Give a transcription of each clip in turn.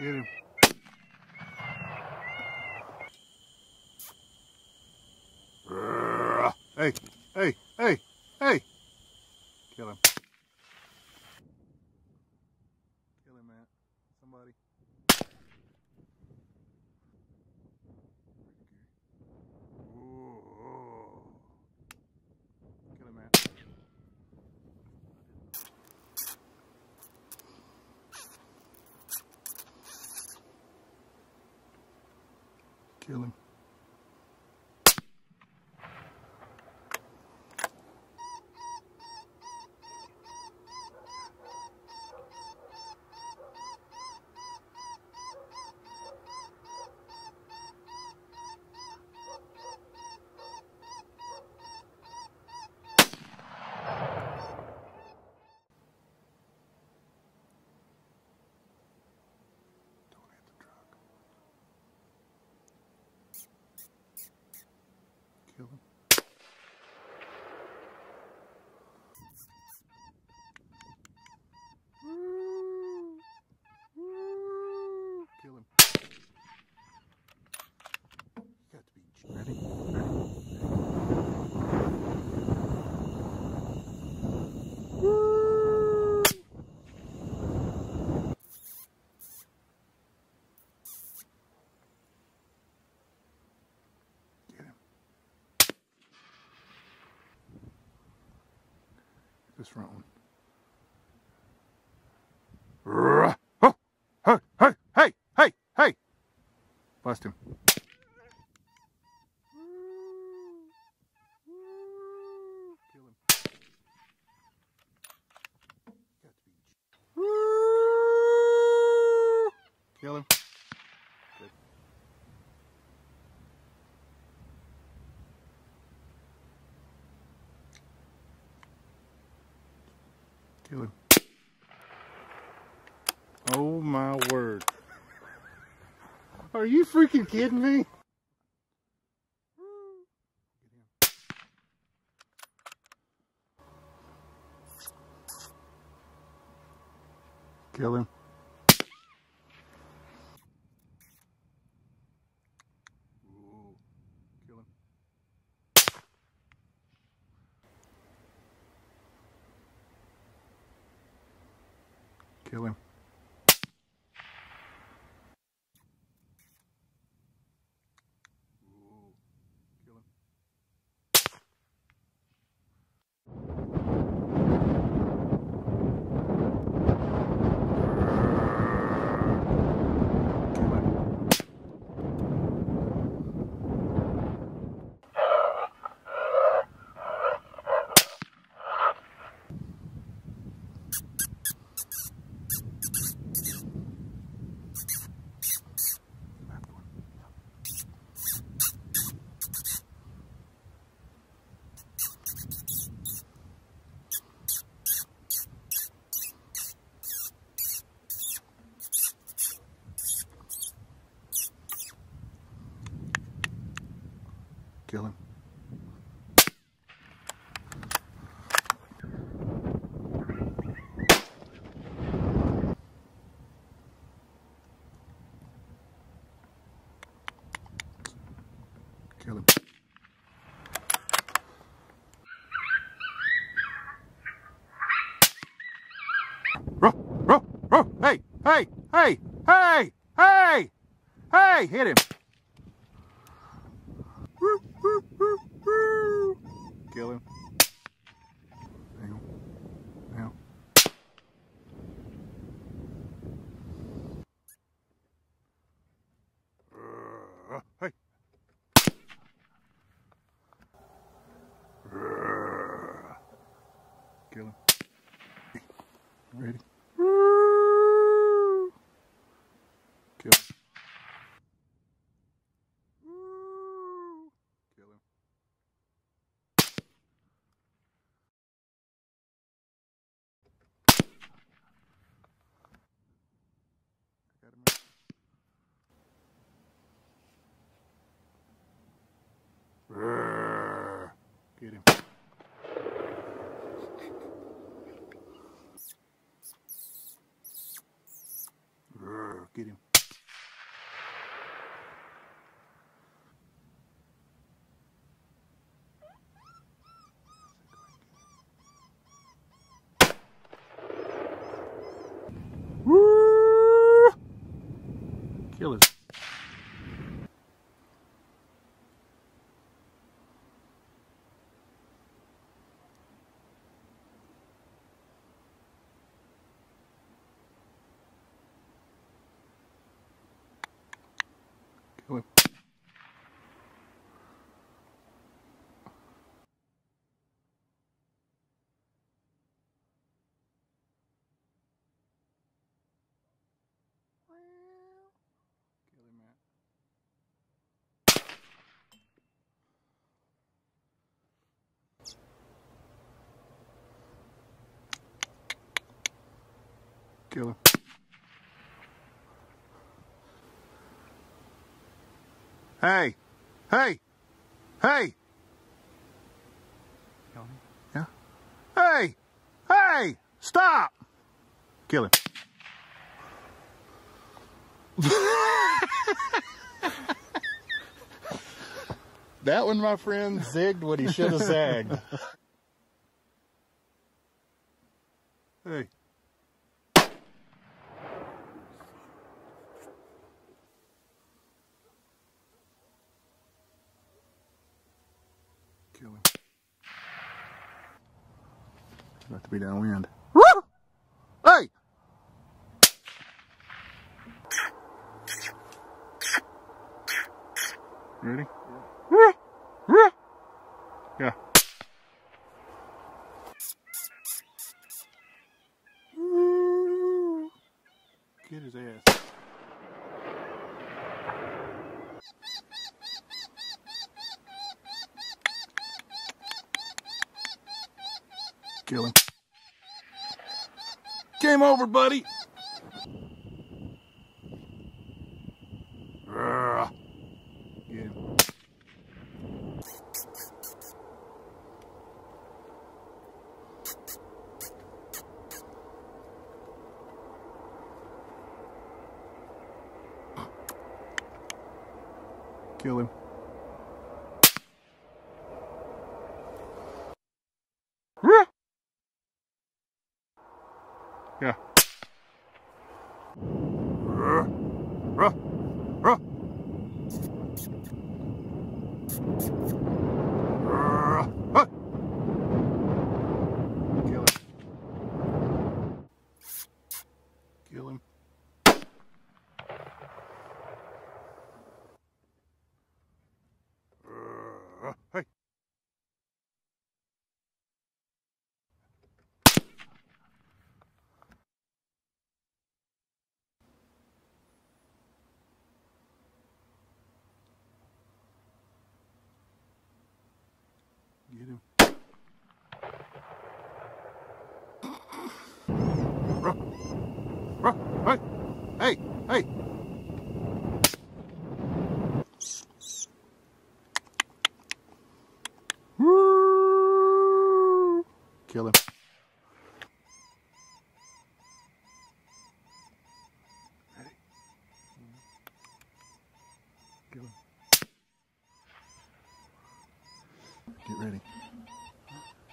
Get him. Hey, hey, hey, hey! Kill him. Kill him, man. Somebody. Whoa. Kill him, man. Kill him. Kill him. Kill him. You got to be ready. This front one. Oh, hey, hey, hey, hey, hey! Bust him. Kill him. Kill him. Good. Kill him. Oh my word. Are you freaking kidding me? Kill him. Ooh. Kill him. Kill him. Ooh. Kill him. Kill him. Kill him. Kill him. Row, row, row. Hey, hey, hey, hey, hey, hey, hit him. Kill him. Down. Down. Hey. Kill him. Ready? Kill him. Get him. Get him. killers. Killer. Hey! Hey! Hey! Yeah? Hey! Hey! Stop! Killer. That one, my friend, zigged what he should have zagged. Hey. Kill him. About to be downwind. Woo! Hey! Ready? Yeah. Yeah. Get his ass. Kill him. Game over, buddy. Get him. Kill him. Yeah. Kill him. Kill him. Hey. Get him. Hey, hey. Woo! Kill him. Ready?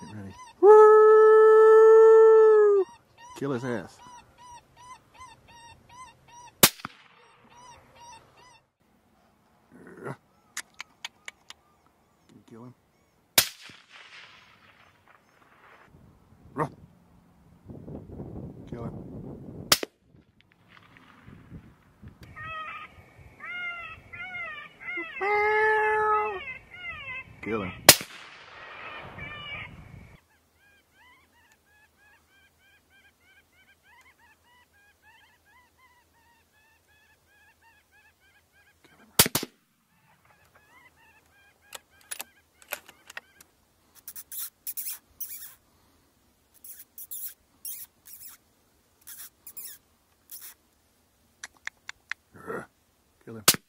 Kill him. Get ready. Get ready. Woo! Kill his ass. Can you kill him? Ruh. Kill him. Kill him. Kill him.